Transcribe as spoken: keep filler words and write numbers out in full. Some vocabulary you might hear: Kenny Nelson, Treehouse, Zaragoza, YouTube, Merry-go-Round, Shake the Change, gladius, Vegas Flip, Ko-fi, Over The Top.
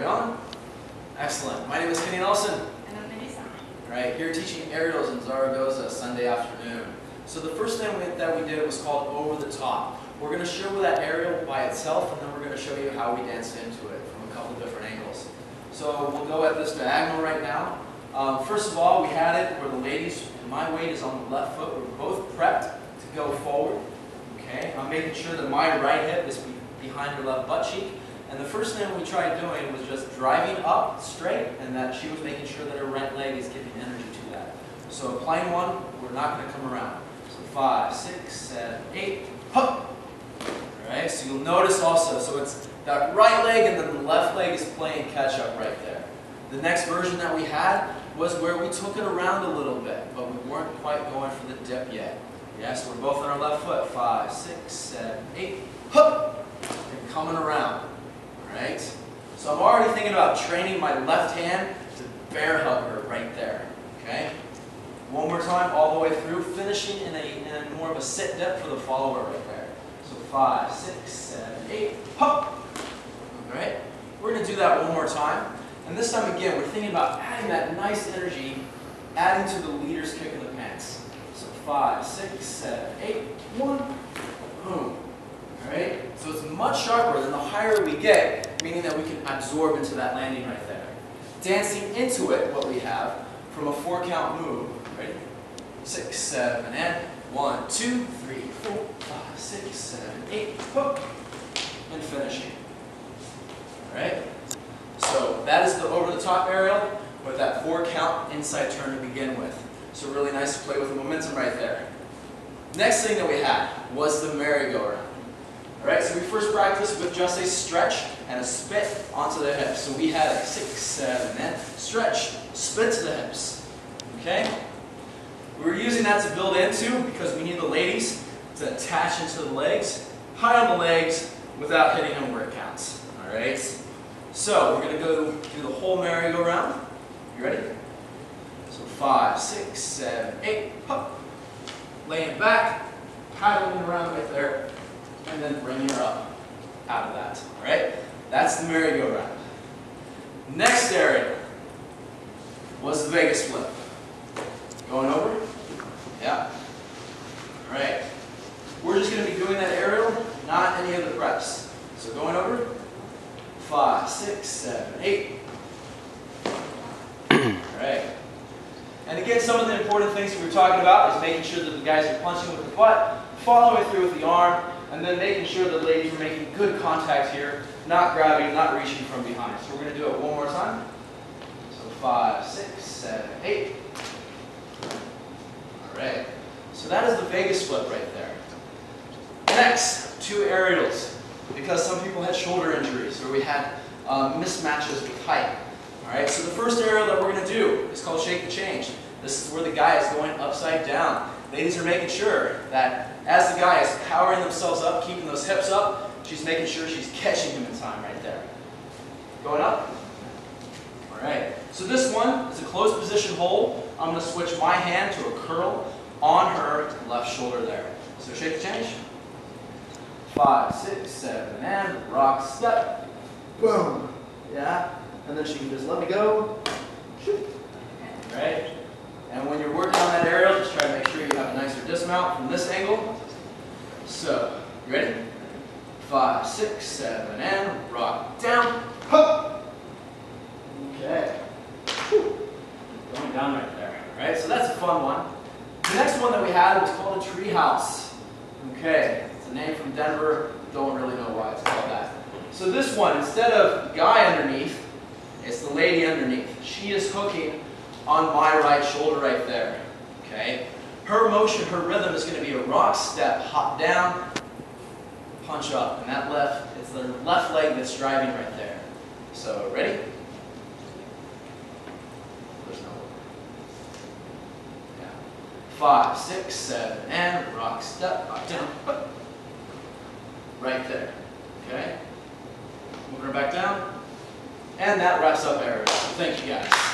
we on? Excellent. My name is Kenny Nelson. And I'm Melissa. Right, here teaching aerials in Zaragoza Sunday afternoon. So the first thing that we did was called Over The Top. We're going to show that aerial by itself, and then we're going to show you how we danced into it from a couple different angles. So we'll go at this diagonal right now. Um, first of all, we had it where the ladies, my weight is on the left foot. We're both prepped to go forward. Okay, I'm making sure that my right hip is behind her left butt cheek. And the first thing we tried doing was just driving up straight, and that she was making sure that her right leg is giving energy to that. So a plain one, we're not going to come around. So five, six, seven, eight, hop. All right, so you'll notice also, so it's that right leg and then the left leg is playing catch up right there. The next version that we had was where we took it around a little bit, but we weren't quite going for the dip yet. Yes, we're both on our left foot. Five, six, seven, eight, hop, and coming around. Right? So I'm already thinking about training my left hand to bear hug her right there. Okay? One more time, all the way through, finishing in a, in a more of a sit dip for the follower right there. So five, six, seven, eight, hop. All right? We're going to do that one more time. And this time again, we're thinking about adding that nice energy, adding to the leader's kick in the pants. So five, six, seven, eight, one, boom. Right? So it's much sharper than the higher we get, meaning that we can absorb into that landing right there. Dancing into it, what we have from a four count move. Ready? Six, seven, and one, two, three, four, five, six, seven, eight, hook, and finishing. Alright? So that is the over the top aerial with that four count inside turn to begin with. So really nice to play with the momentum right there. Next thing that we had was the merry-go-round. Alright, so we first practiced with just a stretch and a spit onto the hips. So we had a six, seven, and stretch, spit to the hips. Okay? We were using that to build into because we need the ladies to attach into the legs, high on the legs, without hitting them where it counts. Alright? So we're going to go through the whole merry-go-round. You ready? So five, six, seven, eight, hop. Laying back, paddling around right there. And then bring her up out of that. All right? That's the merry-go-round. Next area was the Vegas Flip. Going over? Yeah. All right. We're just going to be doing that aerial, not any of the preps. So going over. Five, six, seven, eight. All right. And again, some of the important things that we're talking about is making sure that the guys are punching with the butt, following through with the arm, and then making sure the ladies are making good contact here, not grabbing, not reaching from behind. So we're going to do it one more time. So five, six, seven, eight. All right. So that is the Vegas Flip right there. Next, two aerials, because some people had shoulder injuries or we had uh, mismatches with height. All right. So the first aerial that we're going to do is called Shake the Change. This is where the guy is going upside down. Ladies are making sure that as the guy is powering themselves up, keeping those hips up, she's making sure she's catching him in time right there. Going up. All right. So this one is a closed position hold. I'm going to switch my hand to a curl on her left shoulder there. So shake the change. Five, six, seven, and rock step. Boom. Yeah. And then she can just let me go. Shoot. All right. And when you're working on that aerial, just try to make sure you have a nicer dismount from this angle. So, you ready? Five, six, seven, and rock down. Hop. Okay. Whew. Going down right there. All right, so that's a fun one. The next one that we had was called a treehouse. Okay, it's a name from Denver. Don't really know why it's called that. So this one, instead of the guy underneath, it's the lady underneath. She is hooking on my right shoulder right there. Okay? Her motion, her rhythm is going to be a rock step, hop down, punch up. And that left, it's the left leg that's driving right there. So, ready? There's no one. Yeah. Five, six, seven, and rock step, hop down. Right there. Okay? Moving her back down. And that wraps up aerial. Thank you guys.